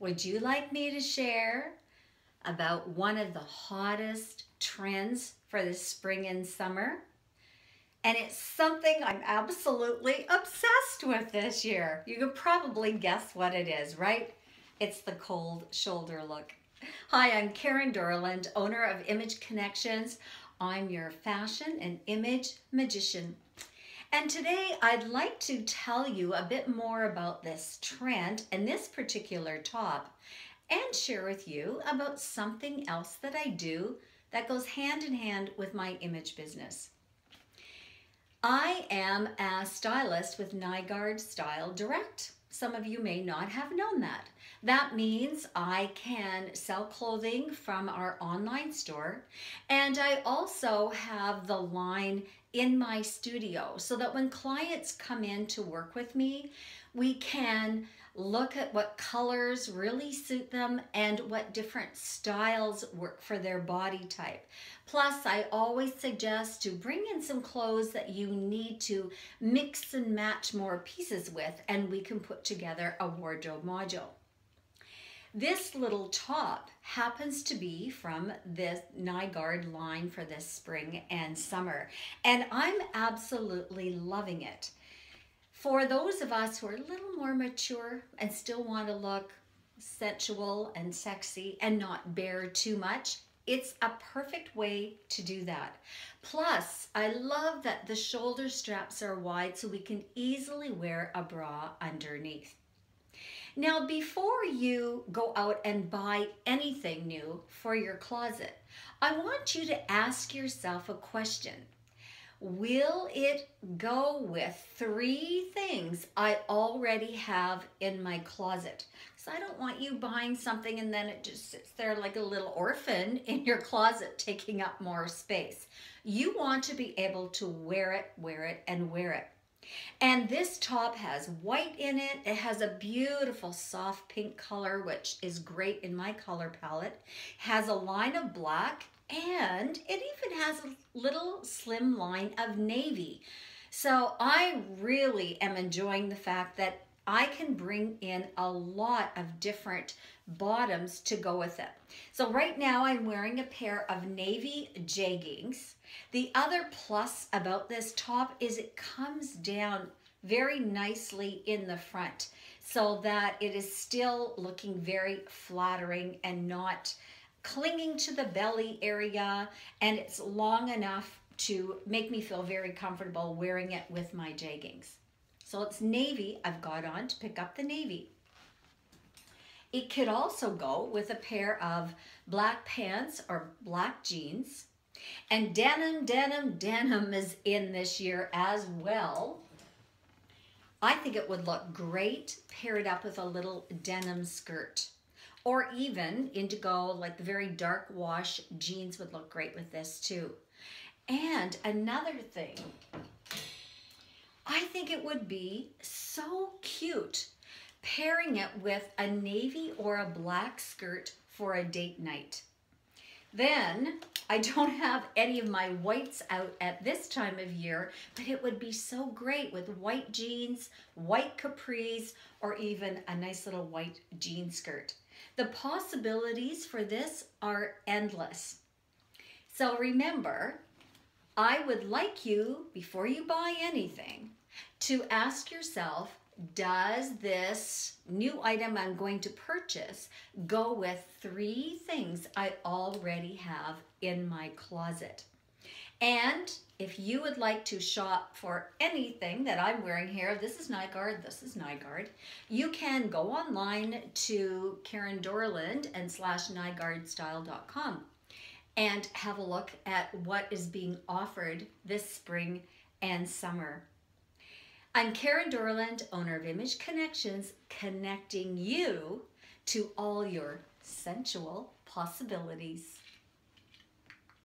Would you like me to share about one of the hottest trends for the spring and summer? And it's something I'm absolutely obsessed with this year. You can probably guess what it is, right? It's the cold shoulder look. Hi, I'm Karen Dorland, owner of Image Connections. I'm your fashion and image magician. And today I'd like to tell you a bit more about this trend and this particular top, and share with you about something else that I do that goes hand in hand with my image business. I am a stylist with Nygard Style Direct. Some of you may not have known that. That means I can sell clothing from our online store, and I also have the line in my studio so that when clients come in to work with me, we can look at what colors really suit them and what different styles work for their body type. Plus, I always suggest to bring in some clothes that you need to mix and match more pieces with, and we can put together a wardrobe module. This little top happens to be from this Nygard line for this spring and summer, and I'm absolutely loving it. For those of us who are a little more mature and still want to look sensual and sexy and not bare too much, it's a perfect way to do that. Plus, I love that the shoulder straps are wide so we can easily wear a bra underneath. Now, before you go out and buy anything new for your closet, I want you to ask yourself a question. Will it go with three things I already have in my closet? Because I don't want you buying something and then it just sits there like a little orphan in your closet, taking up more space. You want to be able to wear it, and wear it. And this top has white in it. It has a beautiful soft pink color, which is great in my color palette. It has a line of black, and it even has a little slim line of navy. So I really am enjoying the fact that I can bring in a lot of different bottoms to go with it. So right now I'm wearing a pair of navy jeggings. The other plus about this top is it comes down very nicely in the front so that it is still looking very flattering and not clinging to the belly area, and it's long enough to make me feel very comfortable wearing it with my jeggings. So it's navy. I've got on to pick up the navy. It could also go with a pair of black pants or black jeans. And denim is in this year as well. I think it would look great paired up with a little denim skirt. Or even indigo, like the very dark wash jeans would look great with this too. And another thing, I think it would be so cute pairing it with a navy or a black skirt for a date night. Then, I don't have any of my whites out at this time of year, but it would be so great with white jeans, white capris, or even a nice little white jean skirt. The possibilities for this are endless. So remember, I would like you, before you buy anything, to ask yourself, does this new item I'm going to purchase go with three things I already have in my closet? And if you would like to shop for anything that I'm wearing here, this is Nygard, you can go online to Karen Dorland and /nygardstyle.com and have a look at what is being offered this spring and summer. I'm Karen Dorland, owner of Image Connections, connecting you to all your sensual possibilities.